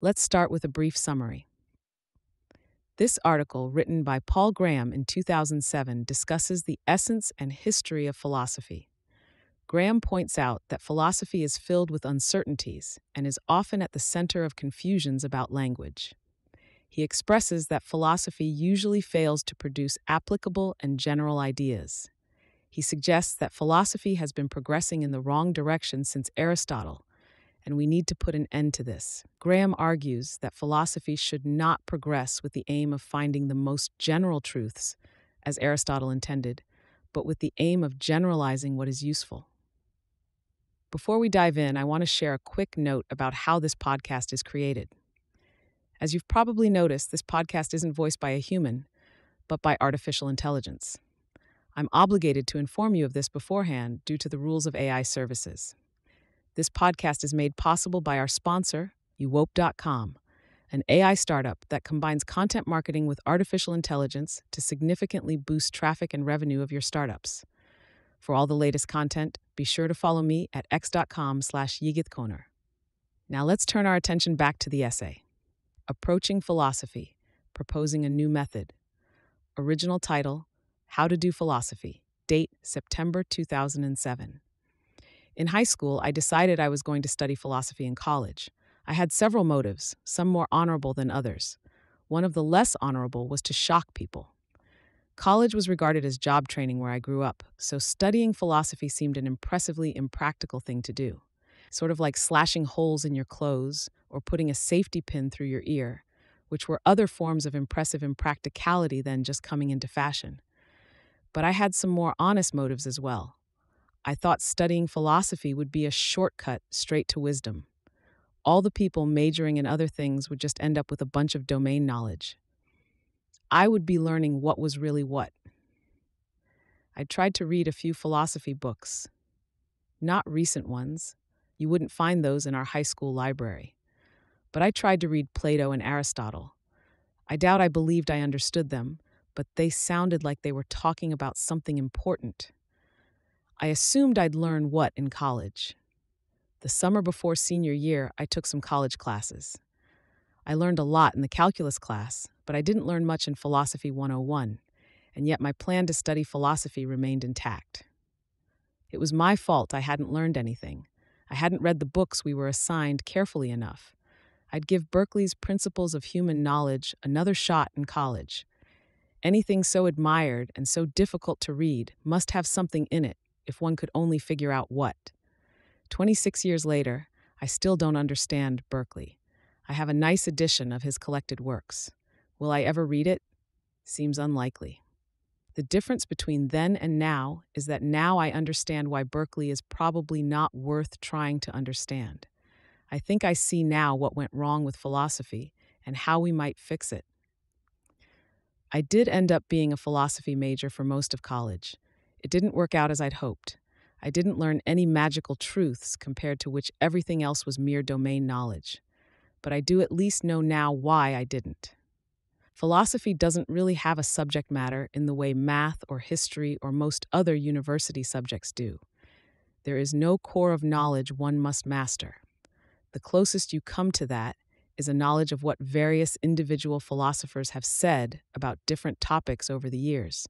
Let's start with a brief summary. This article, written by Paul Graham in 2007, discusses the essence and history of philosophy. Graham points out that philosophy is filled with uncertainties and is often at the center of confusions about language. He expresses that philosophy usually fails to produce applicable and general ideas. He suggests that philosophy has been progressing in the wrong direction since Aristotle, and we need to put an end to this. Graham argues that philosophy should not progress with the aim of finding the most general truths, as Aristotle intended, but with the aim of generalizing what is useful. Before we dive in, I want to share a quick note about how this podcast is created. As you've probably noticed, this podcast isn't voiced by a human, but by artificial intelligence. I'm obligated to inform you of this beforehand due to the rules of AI services. This podcast is made possible by our sponsor, uwope.com, an AI startup that combines content marketing with artificial intelligence to significantly boost traffic and revenue of your startups. For all the latest content, be sure to follow me at x.com/yigithkoner. Now let's turn our attention back to the essay. Approaching Philosophy, Proposing a New Method. Original title, How to Do Philosophy. Date, September 2007. In high school, I decided I was going to study philosophy in college. I had several motives, some more honorable than others. One of the less honorable was to shock people. College was regarded as job training where I grew up, so studying philosophy seemed an impressively impractical thing to do. Sort of like slashing holes in your clothes or putting a safety pin through your ear, which were other forms of impressive impracticality than just coming into fashion. But I had some more honest motives as well. I thought studying philosophy would be a shortcut straight to wisdom. All the people majoring in other things would just end up with a bunch of domain knowledge. I would be learning what was really what. I tried to read a few philosophy books. Not recent ones. You wouldn't find those in our high school library. But I tried to read Plato and Aristotle. I doubt I believed I understood them, but they sounded like they were talking about something important. I assumed I'd learn what in college. The summer before senior year, I took some college classes. I learned a lot in the calculus class, but I didn't learn much in Philosophy 101, and yet my plan to study philosophy remained intact. It was my fault I hadn't learned anything. I hadn't read the books we were assigned carefully enough. I'd give Berkeley's Principles of Human Knowledge another shot in college. Anything so admired and so difficult to read must have something in it, if one could only figure out what. 26 years later, I still don't understand Berkeley. I have a nice edition of his collected works. Will I ever read it? Seems unlikely. The difference between then and now is that now I understand why Berkeley is probably not worth trying to understand. I think I see now what went wrong with philosophy and how we might fix it. I did end up being a philosophy major for most of college. It didn't work out as I'd hoped. I didn't learn any magical truths compared to which everything else was mere domain knowledge. But I do at least know now why I didn't. Philosophy doesn't really have a subject matter in the way math or history or most other university subjects do. There is no core of knowledge one must master. The closest you come to that is a knowledge of what various individual philosophers have said about different topics over the years.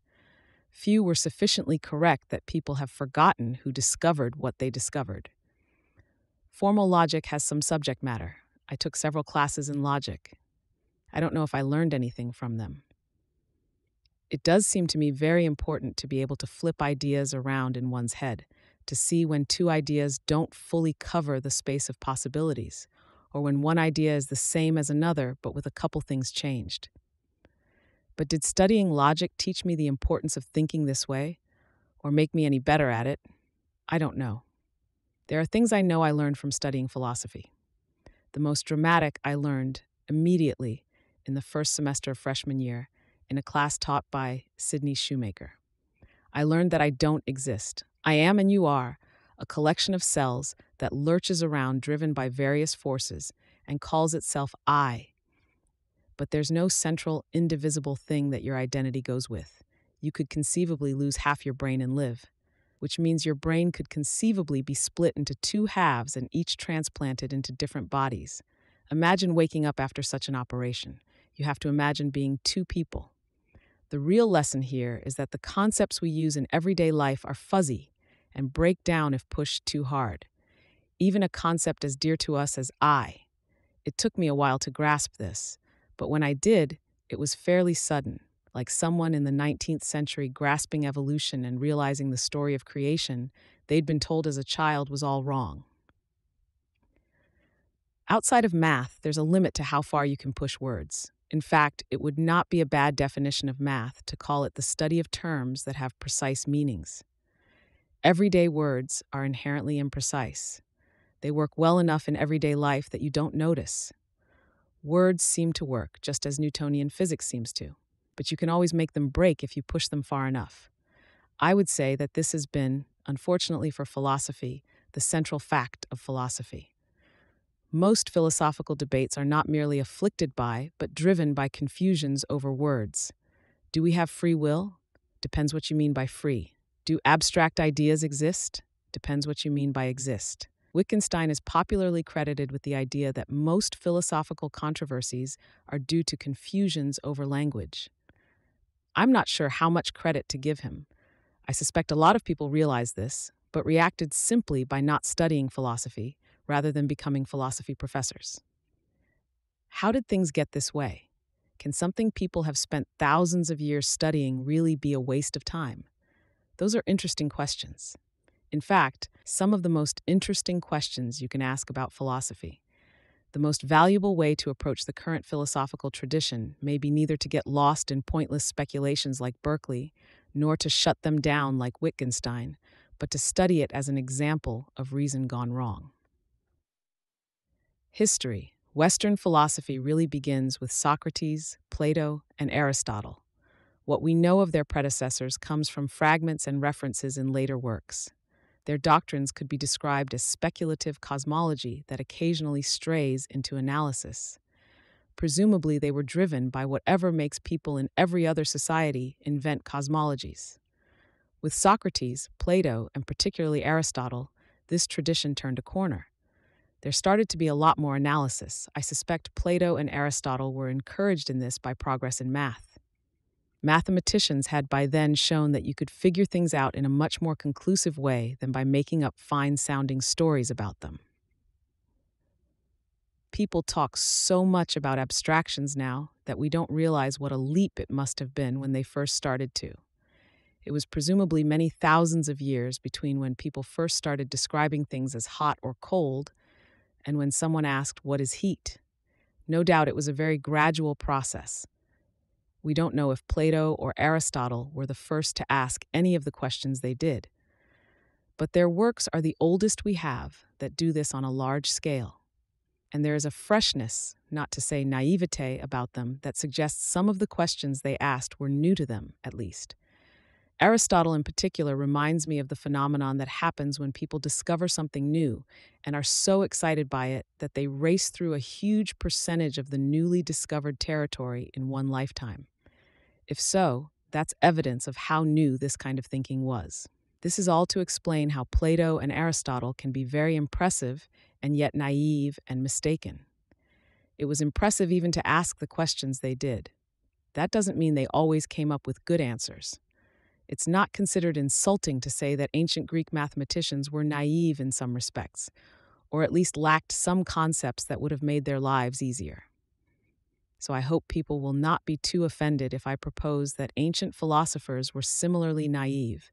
Few were sufficiently correct that people have forgotten who discovered what they discovered. Formal logic has some subject matter. I took several classes in logic. I don't know if I learned anything from them. It does seem to me very important to be able to flip ideas around in one's head, to see when two ideas don't fully cover the space of possibilities, or when one idea is the same as another but with a couple things changed. But did studying logic teach me the importance of thinking this way, or make me any better at it? I don't know. There are things I know I learned from studying philosophy. The most dramatic I learned immediately in the first semester of freshman year in a class taught by Sydney Shoemaker. I learned that I don't exist. I am and you are a collection of cells that lurches around driven by various forces and calls itself I. But there's no central, indivisible thing that your identity goes with. You could conceivably lose half your brain and live, which means your brain could conceivably be split into two halves and each transplanted into different bodies, Imagine waking up after such an operation. You have to imagine being two people. The real lesson here is that the concepts we use in everyday life are fuzzy and break down if pushed too hard. Even a concept as dear to us as I. It took me a while to grasp this, but when I did, it was fairly sudden, like someone in the 19th century grasping evolution and realizing the story of creation they'd been told as a child was all wrong. Outside of math, there's a limit to how far you can push words. In fact, it would not be a bad definition of math to call it the study of terms that have precise meanings. Everyday words are inherently imprecise. They work well enough in everyday life that you don't notice. Words seem to work, just as Newtonian physics seems to, but you can always make them break if you push them far enough. I would say that this has been, unfortunately for philosophy, the central fact of philosophy. Most philosophical debates are not merely afflicted by, but driven by confusions over words. Do we have free will? Depends what you mean by free. Do abstract ideas exist? Depends what you mean by exist. Wittgenstein is popularly credited with the idea that most philosophical controversies are due to confusions over language. I'm not sure how much credit to give him. I suspect a lot of people realized this, but reacted simply by not studying philosophy, rather than becoming philosophy professors. How did things get this way? Can something people have spent thousands of years studying really be a waste of time? Those are interesting questions. In fact, some of the most interesting questions you can ask about philosophy. The most valuable way to approach the current philosophical tradition may be neither to get lost in pointless speculations like Berkeley, nor to shut them down like Wittgenstein, but to study it as an example of reason gone wrong. History. Western philosophy really begins with Socrates, Plato, and Aristotle. What we know of their predecessors comes from fragments and references in later works. Their doctrines could be described as speculative cosmology that occasionally strays into analysis. Presumably, they were driven by whatever makes people in every other society invent cosmologies. With Socrates, Plato, and particularly Aristotle, this tradition turned a corner. There started to be a lot more analysis. I suspect Plato and Aristotle were encouraged in this by progress in math. Mathematicians had by then shown that you could figure things out in a much more conclusive way than by making up fine-sounding stories about them. People talk so much about abstractions now that we don't realize what a leap it must have been when they first started to. It was presumably many thousands of years between when people first started describing things as hot or cold and when someone asked, "What is heat?" No doubt it was a very gradual process. We don't know if Plato or Aristotle were the first to ask any of the questions they did. But their works are the oldest we have that do this on a large scale. And there is a freshness, not to say naivete, about them that suggests some of the questions they asked were new to them, at least. Aristotle in particular reminds me of the phenomenon that happens when people discover something new and are so excited by it that they race through a huge percentage of the newly discovered territory in one lifetime. If so, that's evidence of how new this kind of thinking was. This is all to explain how Plato and Aristotle can be very impressive and yet naive and mistaken. It was impressive even to ask the questions they did. That doesn't mean they always came up with good answers. It's not considered insulting to say that ancient Greek mathematicians were naive in some respects, or at least lacked some concepts that would have made their lives easier. So I hope people will not be too offended if I propose that ancient philosophers were similarly naive.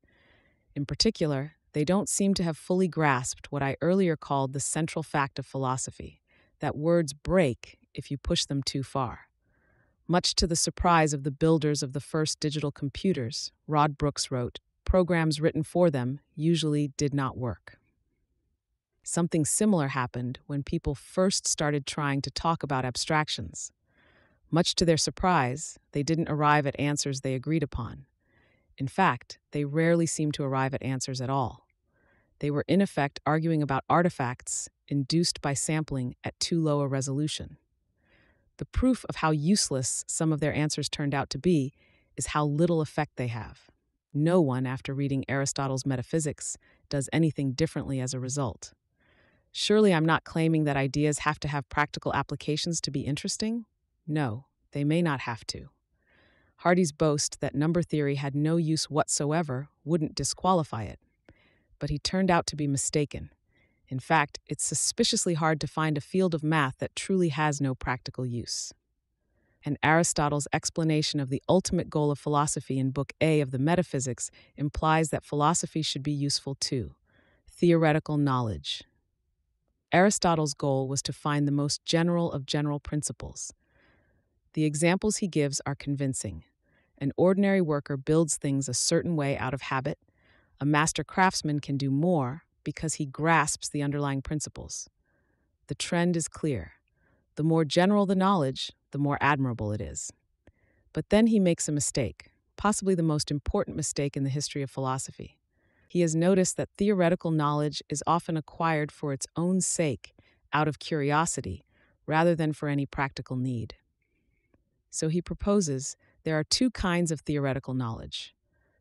In particular, they don't seem to have fully grasped what I earlier called the central fact of philosophy, that words break if you push them too far. Much to the surprise of the builders of the first digital computers, Rod Brooks wrote, programs written for them usually did not work. Something similar happened when people first started trying to talk about abstractions. Much to their surprise, they didn't arrive at answers they agreed upon. In fact, they rarely seemed to arrive at answers at all. They were in effect arguing about artifacts induced by sampling at too low a resolution. The proof of how useless some of their answers turned out to be is how little effect they have. No one, after reading Aristotle's metaphysics, does anything differently as a result. Surely I'm not claiming that ideas have to have practical applications to be interesting. No, they may not have to. Hardy's boast that number theory had no use whatsoever wouldn't disqualify it. But he turned out to be mistaken. In fact, it's suspiciously hard to find a field of math that truly has no practical use. And Aristotle's explanation of the ultimate goal of philosophy in Book A of the Metaphysics implies that philosophy should be useful too, theoretical knowledge. Aristotle's goal was to find the most general of general principles. The examples he gives are convincing. An ordinary worker builds things a certain way out of habit. A master craftsman can do more because he grasps the underlying principles. The trend is clear. The more general the knowledge, the more admirable it is. But then he makes a mistake, possibly the most important mistake in the history of philosophy. He has noticed that theoretical knowledge is often acquired for its own sake, out of curiosity, rather than for any practical need. So he proposes there are two kinds of theoretical knowledge,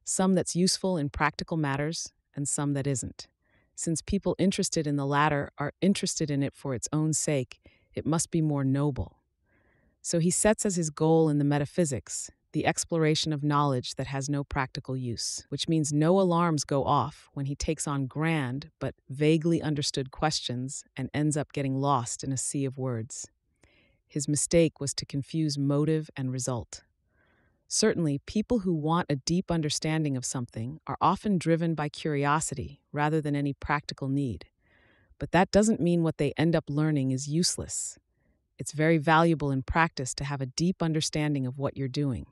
some that's useful in practical matters and some that isn't. Since people interested in the latter are interested in it for its own sake, it must be more noble. So he sets as his goal in the metaphysics the exploration of knowledge that has no practical use, which means no alarms go off when he takes on grand but vaguely understood questions and ends up getting lost in a sea of words. His mistake was to confuse motive and result. Certainly, people who want a deep understanding of something are often driven by curiosity rather than any practical need. But that doesn't mean what they end up learning is useless. It's very valuable in practice to have a deep understanding of what you're doing.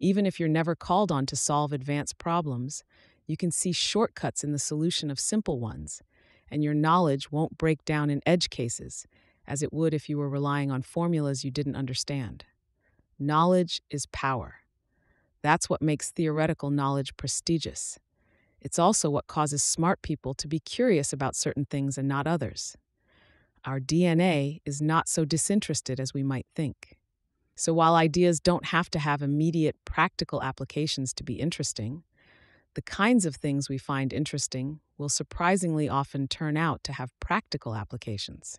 Even if you're never called on to solve advanced problems, you can see shortcuts in the solution of simple ones, and your knowledge won't break down in edge cases, as it would if you were relying on formulas you didn't understand. Knowledge is power. That's what makes theoretical knowledge prestigious. It's also what causes smart people to be curious about certain things and not others. Our DNA is not so disinterested as we might think. So while ideas don't have to have immediate practical applications to be interesting, the kinds of things we find interesting will surprisingly often turn out to have practical applications.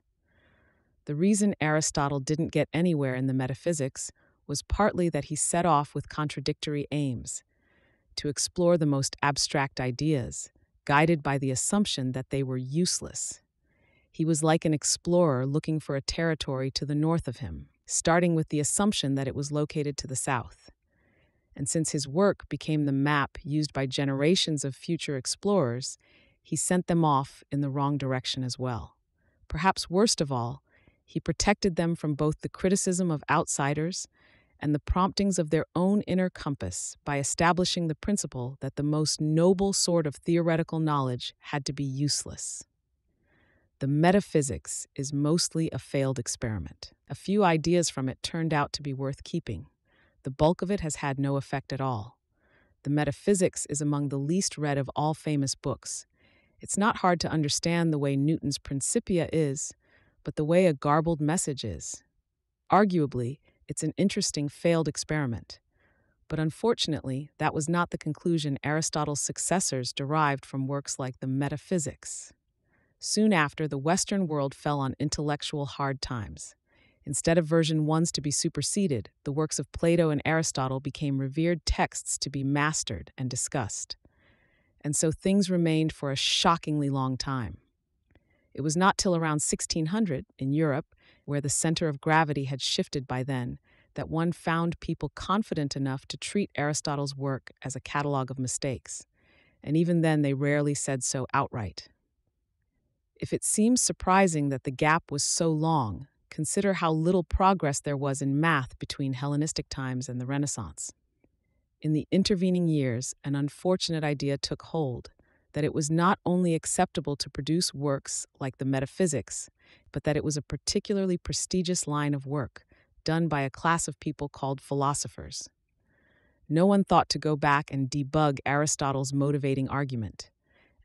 The reason Aristotle didn't get anywhere in the metaphysics was partly that he set off with contradictory aims, to explore the most abstract ideas, guided by the assumption that they were useless. He was like an explorer looking for a territory to the north of him, starting with the assumption that it was located to the south. And since his work became the map used by generations of future explorers, he sent them off in the wrong direction as well. Perhaps worst of all, he protected them from both the criticism of outsiders and the promptings of their own inner compass by establishing the principle that the most noble sort of theoretical knowledge had to be useless. The metaphysics is mostly a failed experiment. A few ideas from it turned out to be worth keeping. The bulk of it has had no effect at all. The metaphysics is among the least read of all famous books. It's not hard to understand the way Newton's Principia is, but the way a garbled message is. Arguably, it's an interesting failed experiment. But unfortunately, that was not the conclusion Aristotle's successors derived from works like the Metaphysics. Soon after, the Western world fell on intellectual hard times. Instead of version ones to be superseded, the works of Plato and Aristotle became revered texts to be mastered and discussed. And so things remained for a shockingly long time. It was not till around 1600, in Europe, where the center of gravity had shifted by then, that one found people confident enough to treat Aristotle's work as a catalog of mistakes, and even then they rarely said so outright. If it seems surprising that the gap was so long, consider how little progress there was in math between Hellenistic times and the Renaissance. In the intervening years, an unfortunate idea took hold, that it was not only acceptable to produce works like the Metaphysics, but that it was a particularly prestigious line of work, done by a class of people called philosophers. No one thought to go back and debug Aristotle's motivating argument.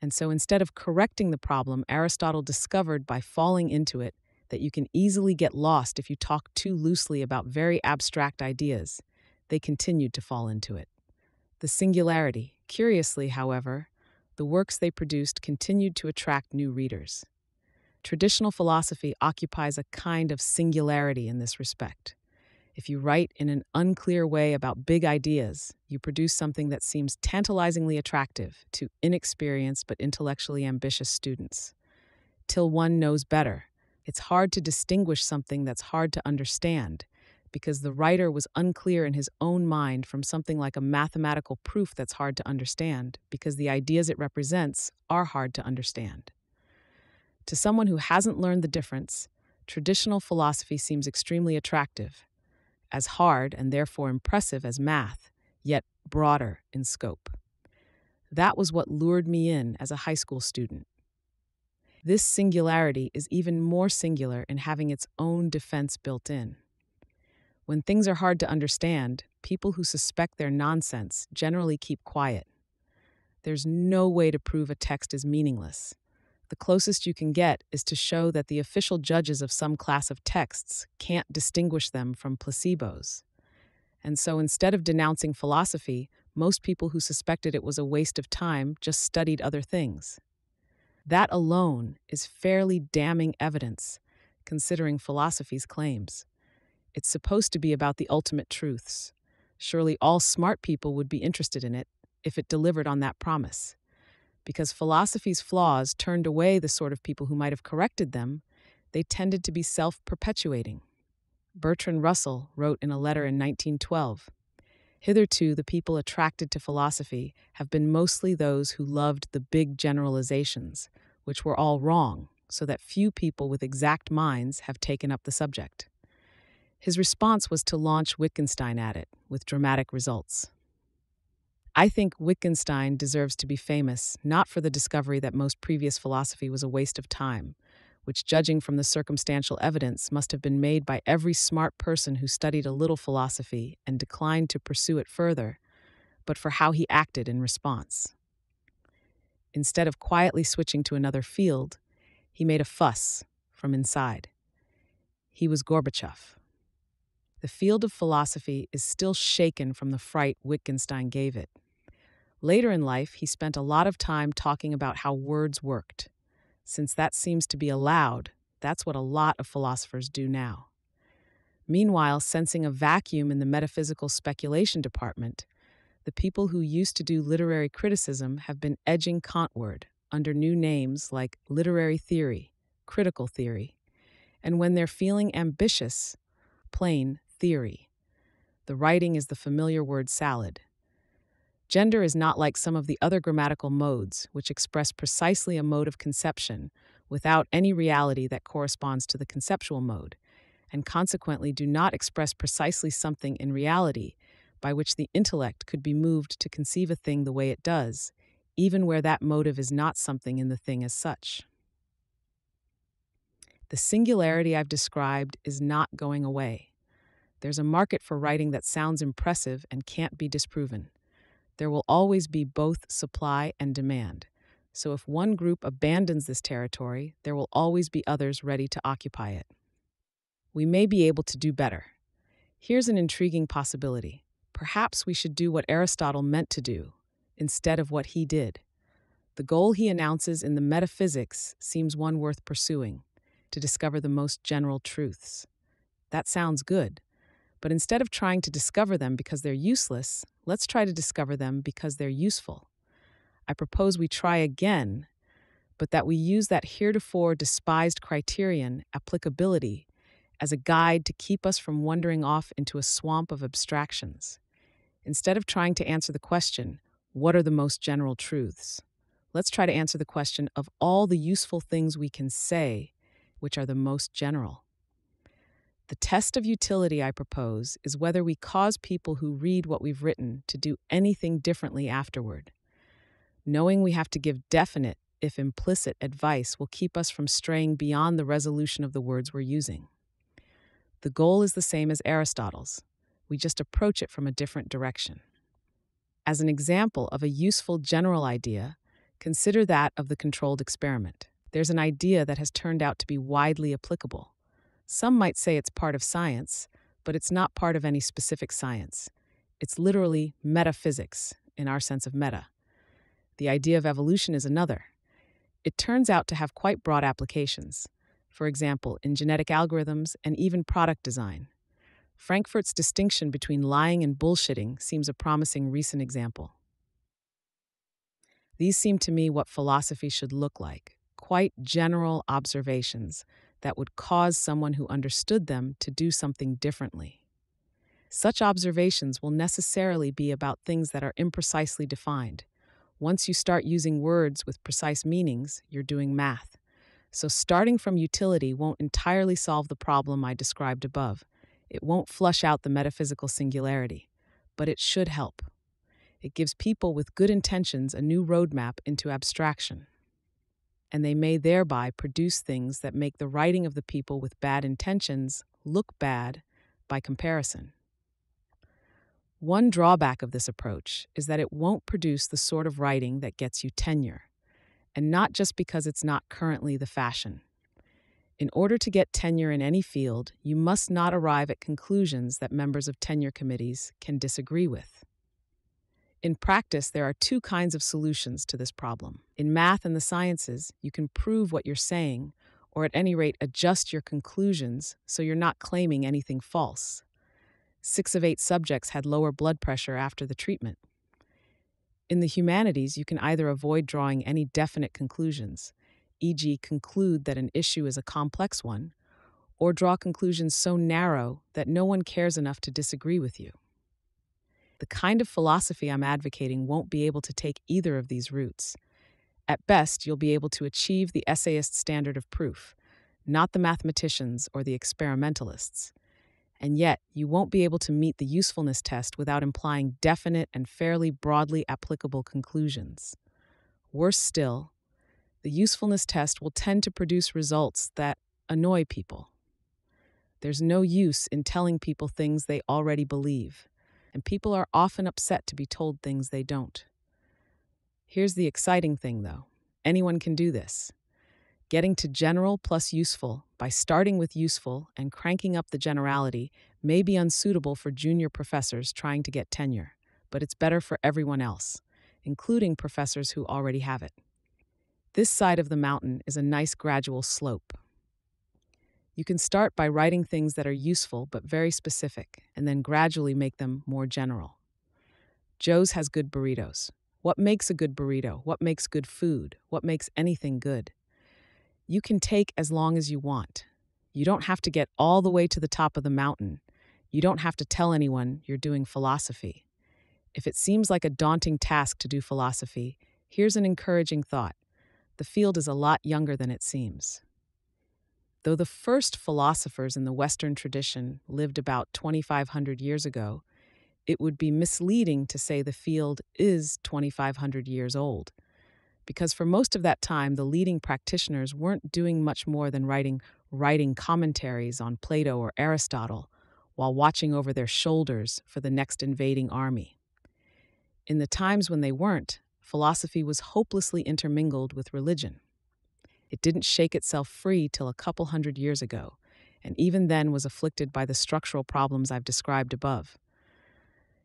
And so instead of correcting the problem, Aristotle discovered by falling into it that you can easily get lost if you talk too loosely about very abstract ideas. They continued to fall into it. The singularity. Curiously, however, the works they produced continued to attract new readers. traditional philosophy occupies a kind of singularity in this respect. If you write in an unclear way about big ideas, you produce something that seems tantalizingly attractive to inexperienced but intellectually ambitious students. Till one knows better, it's hard to distinguish something that's hard to understand, because the writer was unclear in his own mind from something like a mathematical proof that's hard to understand, because the ideas it represents are hard to understand. To someone who hasn't learned the difference, traditional philosophy seems extremely attractive, as hard and therefore impressive as math, yet broader in scope. That was what lured me in as a high school student. This singularity is even more singular in having its own defense built in. When things are hard to understand, people who suspect their nonsense generally keep quiet. There's no way to prove a text is meaningless. The closest you can get is to show that the official judges of some class of texts can't distinguish them from placebos. And so instead of denouncing philosophy, most people who suspected it was a waste of time just studied other things. That alone is fairly damning evidence, considering philosophy's claims. It's supposed to be about the ultimate truths. Surely all smart people would be interested in it if it delivered on that promise. Because philosophy's flaws turned away the sort of people who might have corrected them, they tended to be self-perpetuating. Bertrand Russell wrote in a letter in 1912, "Hitherto the people attracted to philosophy have been mostly those who loved the big generalizations, which were all wrong, so that few people with exact minds have taken up the subject." His response was to launch Wittgenstein at it, with dramatic results. I think Wittgenstein deserves to be famous not for the discovery that most previous philosophy was a waste of time, which, judging from the circumstantial evidence, must have been made by every smart person who studied a little philosophy and declined to pursue it further, but for how he acted in response. Instead of quietly switching to another field, he made a fuss from inside. He was Gorbachev. The field of philosophy is still shaken from the fright Wittgenstein gave it. Later in life, he spent a lot of time talking about how words worked. Since that seems to be allowed, that's what a lot of philosophers do now. Meanwhile, sensing a vacuum in the metaphysical speculation department, the people who used to do literary criticism have been edging Kantward under new names like literary theory, critical theory, and when they're feeling ambitious, plain theory. The writing is the familiar word salad. Gender is not like some of the other grammatical modes, which express precisely a mode of conception without any reality that corresponds to the conceptual mode, and consequently do not express precisely something in reality by which the intellect could be moved to conceive a thing the way it does, even where that motive is not something in the thing as such. The singularity I've described is not going away. There's a market for writing that sounds impressive and can't be disproven. There will always be both supply and demand. So if one group abandons this territory, there will always be others ready to occupy it. We may be able to do better. Here's an intriguing possibility. Perhaps we should do what Aristotle meant to do, instead of what he did. The goal he announces in the Metaphysics seems one worth pursuing: to discover the most general truths. That sounds good, but instead of trying to discover them because they're useless, let's try to discover them because they're useful. I propose we try again, but that we use that heretofore despised criterion, applicability, as a guide to keep us from wandering off into a swamp of abstractions. Instead of trying to answer the question, what are the most general truths? Let's try to answer the question of all the useful things we can say, which are the most general. The test of utility, I propose, is whether we cause people who read what we've written to do anything differently afterward. Knowing we have to give definite, if implicit, advice will keep us from straying beyond the resolution of the words we're using. The goal is the same as Aristotle's. We just approach it from a different direction. As an example of a useful general idea, consider that of the controlled experiment. There's an idea that has turned out to be widely applicable. Some might say it's part of science, but it's not part of any specific science. It's literally metaphysics, in our sense of meta. The idea of evolution is another. It turns out to have quite broad applications. for example, in genetic algorithms and even product design. Frankfurt's distinction between lying and bullshitting seems a promising recent example. These seem to me what philosophy should look like, quite general observations that would cause someone who understood them to do something differently. Such observations will necessarily be about things that are imprecisely defined. Once you start using words with precise meanings, you're doing math. So starting from utility won't entirely solve the problem I described above. It won't flush out the metaphysical singularity, but it should help. It gives people with good intentions a new roadmap into abstraction, and they may thereby produce things that make the writing of the people with bad intentions look bad by comparison. One drawback of this approach is that it won't produce the sort of writing that gets you tenure, and not just because it's not currently the fashion. In order to get tenure in any field, you must not arrive at conclusions that members of tenure committees can disagree with. In practice, there are two kinds of solutions to this problem. In math and the sciences, you can prove what you're saying, or at any rate adjust your conclusions so you're not claiming anything false. 6 of 8 subjects had lower blood pressure after the treatment. In the humanities, you can either avoid drawing any definite conclusions, e.g., conclude that an issue is a complex one, or draw conclusions so narrow that no one cares enough to disagree with you. The kind of philosophy I'm advocating won't be able to take either of these routes. At best, you'll be able to achieve the essayist standard of proof, not the mathematicians or the experimentalists. And yet, you won't be able to meet the usefulness test without implying definite and fairly broadly applicable conclusions. Worse still, the usefulness test will tend to produce results that annoy people. There's no use in telling people things they already believe, and people are often upset to be told things they don't. Here's the exciting thing, though. Anyone can do this. Getting to general plus useful by starting with useful and cranking up the generality may be unsuitable for junior professors trying to get tenure, but it's better for everyone else, including professors who already have it. This side of the mountain is a nice gradual slope. You can start by writing things that are useful but very specific, and then gradually make them more general. Joe's has good burritos. What makes a good burrito? What makes good food? What makes anything good? You can take as long as you want. You don't have to get all the way to the top of the mountain. You don't have to tell anyone you're doing philosophy. If it seems like a daunting task to do philosophy, here's an encouraging thought. The field is a lot younger than it seems. Though the first philosophers in the Western tradition lived about 2,500 years ago, it would be misleading to say the field is 2,500 years old, because for most of that time the leading practitioners weren't doing much more than writing commentaries on Plato or Aristotle while watching over their shoulders for the next invading army. In the times when they weren't, philosophy was hopelessly intermingled with religion. It didn't shake itself free till a couple hundred years ago, and even then was afflicted by the structural problems I've described above.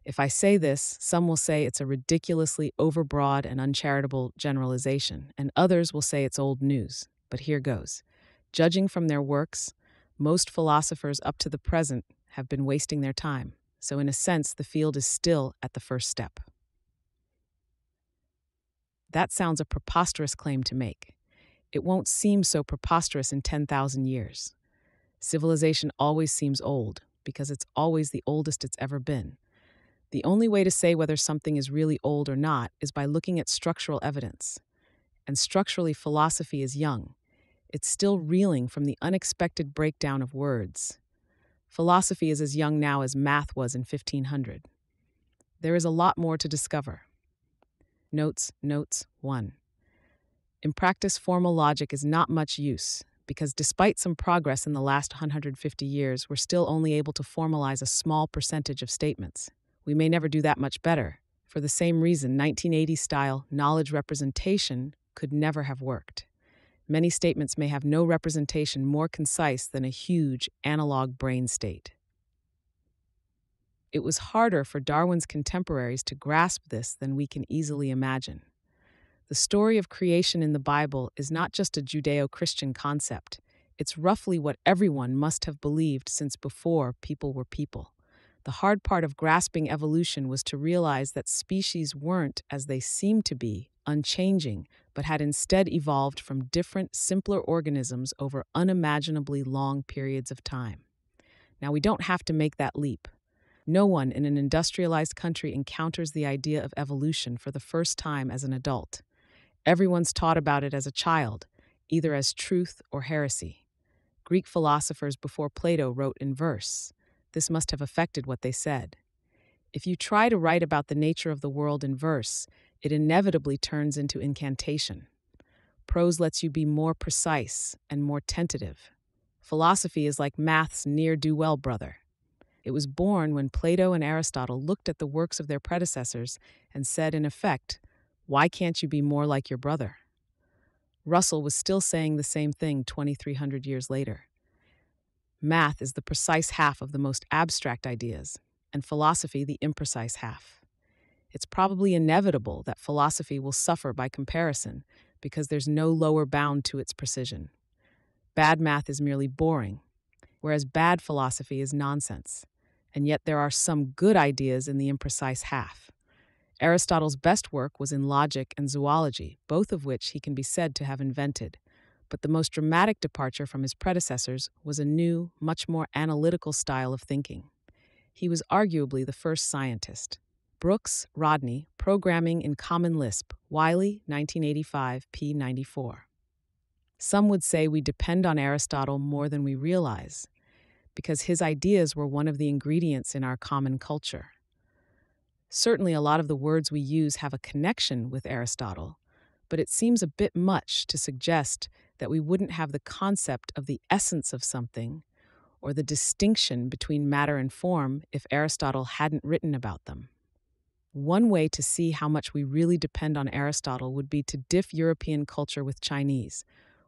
If I say this, some will say it's a ridiculously overbroad and uncharitable generalization, and others will say it's old news, but here goes. Judging from their works, most philosophers up to the present have been wasting their time, so in a sense the field is still at the first step. That sounds a preposterous claim to make. It won't seem so preposterous in 10,000 years. Civilization always seems old, because it's always the oldest it's ever been. The only way to say whether something is really old or not is by looking at structural evidence. And structurally, philosophy is young. It's still reeling from the unexpected breakdown of words. Philosophy is as young now as math was in 1500. There is a lot more to discover. Notes 1. In practice, formal logic is not much use, because despite some progress in the last 150 years, we're still only able to formalize a small percentage of statements. We may never do that much better. For the same reason, 1980s-style knowledge representation could never have worked. Many statements may have no representation more concise than a huge analog brain state. It was harder for Darwin's contemporaries to grasp this than we can easily imagine. The story of creation in the Bible is not just a Judeo-Christian concept. It's roughly what everyone must have believed since before people were people. The hard part of grasping evolution was to realize that species weren't, as they seemed to be, unchanging, but had instead evolved from different, simpler organisms over unimaginably long periods of time. Now, we don't have to make that leap. No one in an industrialized country encounters the idea of evolution for the first time as an adult. Everyone's taught about it as a child, either as truth or heresy. Greek philosophers before Plato wrote in verse. This must have affected what they said. If you try to write about the nature of the world in verse, it inevitably turns into incantation. Prose lets you be more precise and more tentative. Philosophy is like math's ne'er-do-well brother. It was born when Plato and Aristotle looked at the works of their predecessors and said, in effect, "Why can't you be more like your brother?" Russell was still saying the same thing 2,300 years later. Math is the precise half of the most abstract ideas, and philosophy the imprecise half. It's probably inevitable that philosophy will suffer by comparison, because there's no lower bound to its precision. Bad math is merely boring, whereas bad philosophy is nonsense. And yet there are some good ideas in the imprecise half. Aristotle's best work was in logic and zoology, both of which he can be said to have invented. But the most dramatic departure from his predecessors was a new, much more analytical style of thinking. He was arguably the first scientist. Brooks, Rodney, Programming in Common Lisp, Wiley, 1985, p. 94. Some would say we depend on Aristotle more than we realize, because his ideas were one of the ingredients in our common culture. Certainly a lot of the words we use have a connection with Aristotle, but it seems a bit much to suggest that we wouldn't have the concept of the essence of something or the distinction between matter and form if Aristotle hadn't written about them. One way to see how much we really depend on Aristotle would be to diff European culture with Chinese.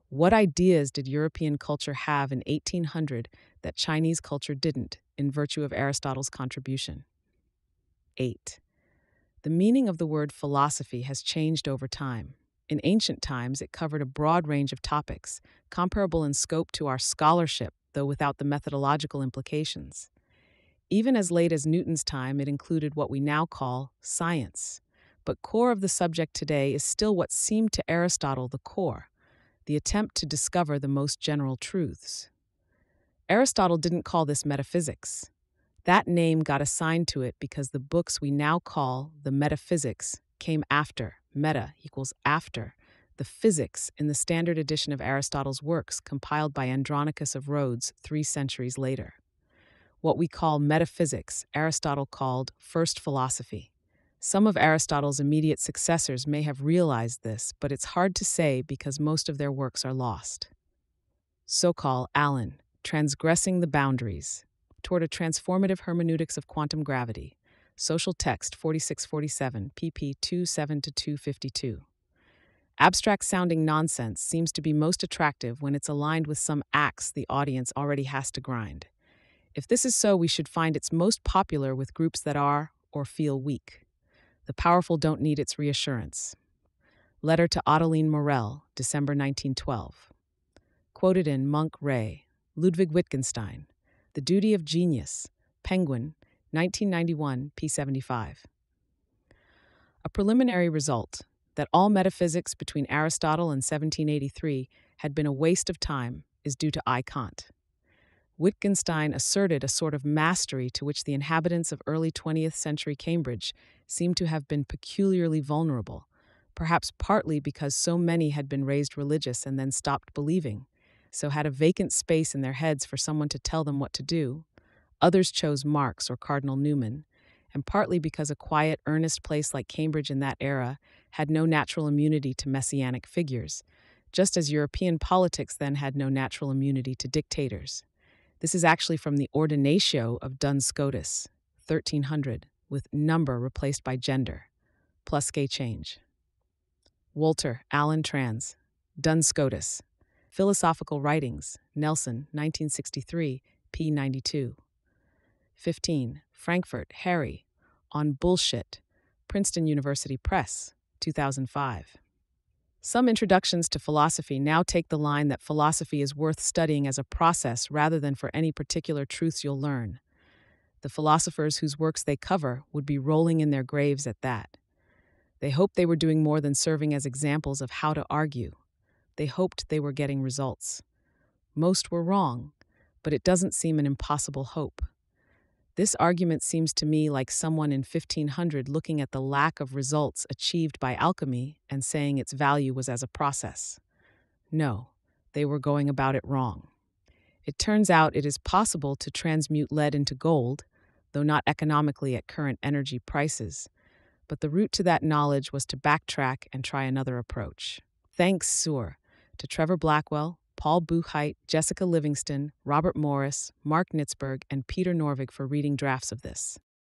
What ideas did European culture have in 1800 that Chinese culture didn't, in virtue of Aristotle's contribution? 8. The meaning of the word philosophy has changed over time. In ancient times, it covered a broad range of topics, comparable in scope to our scholarship, though without the methodological implications. Even as late as Newton's time, it included what we now call science. But core of the subject today is still what seemed to Aristotle the core, the attempt to discover the most general truths. Aristotle didn't call this metaphysics. That name got assigned to it because the books we now call the metaphysics came after. Meta equals after the physics in the standard edition of Aristotle's works compiled by Andronicus of Rhodes 3 centuries later. What we call metaphysics, Aristotle called first philosophy. Some of Aristotle's immediate successors may have realized this, but it's hard to say because most of their works are lost. Sokal, Allen, Transgressing the Boundaries, Toward a Transformative Hermeneutics of Quantum Gravity, Social Text 4647, pp. 27-252. Abstract-sounding nonsense seems to be most attractive when it's aligned with some axe the audience already has to grind. If this is so, we should find it's most popular with groups that are, or feel, weak. The powerful don't need its reassurance. Letter to Adeline Morel, December 1912. Quoted in Monk Ray, Ludwig Wittgenstein, The Duty of Genius, Penguin, 1991, p. 75. A preliminary result, that all metaphysics between Aristotle and 1783 had been a waste of time, is due to I. Kant. Wittgenstein asserted a sort of mastery to which the inhabitants of early 20th century Cambridge seemed to have been peculiarly vulnerable, perhaps partly because so many had been raised religious and then stopped believing, so had a vacant space in their heads for someone to tell them what to do. Others chose Marx or Cardinal Newman, and partly because a quiet, earnest place like Cambridge in that era had no natural immunity to messianic figures, just as European politics then had no natural immunity to dictators. This is actually from the Ordinatio of Duns Scotus, 1300, with number replaced by gender, plus gay change. Wolter, Alan Trans, Duns Scotus, Philosophical Writings, Nelson, 1963, p. 92. 15. Frankfurt, Harry, On Bullshit, Princeton University Press, 2005. Some introductions to philosophy now take the line that philosophy is worth studying as a process rather than for any particular truths you'll learn. The philosophers whose works they cover would be rolling in their graves at that. They hoped they were doing more than serving as examples of how to argue. They hoped they were getting results. Most were wrong, but it doesn't seem an impossible hope. This argument seems to me like someone in 1500 looking at the lack of results achieved by alchemy and saying its value was as a process. No, they were going about it wrong. It turns out it is possible to transmute lead into gold, though not economically at current energy prices, but the route to that knowledge was to backtrack and try another approach. Thanks, Sir, to Trevor Blackwell, Paul Buchheit, Jessica Livingston, Robert Morris, Mark Nitzberg, and Peter Norvig for reading drafts of this.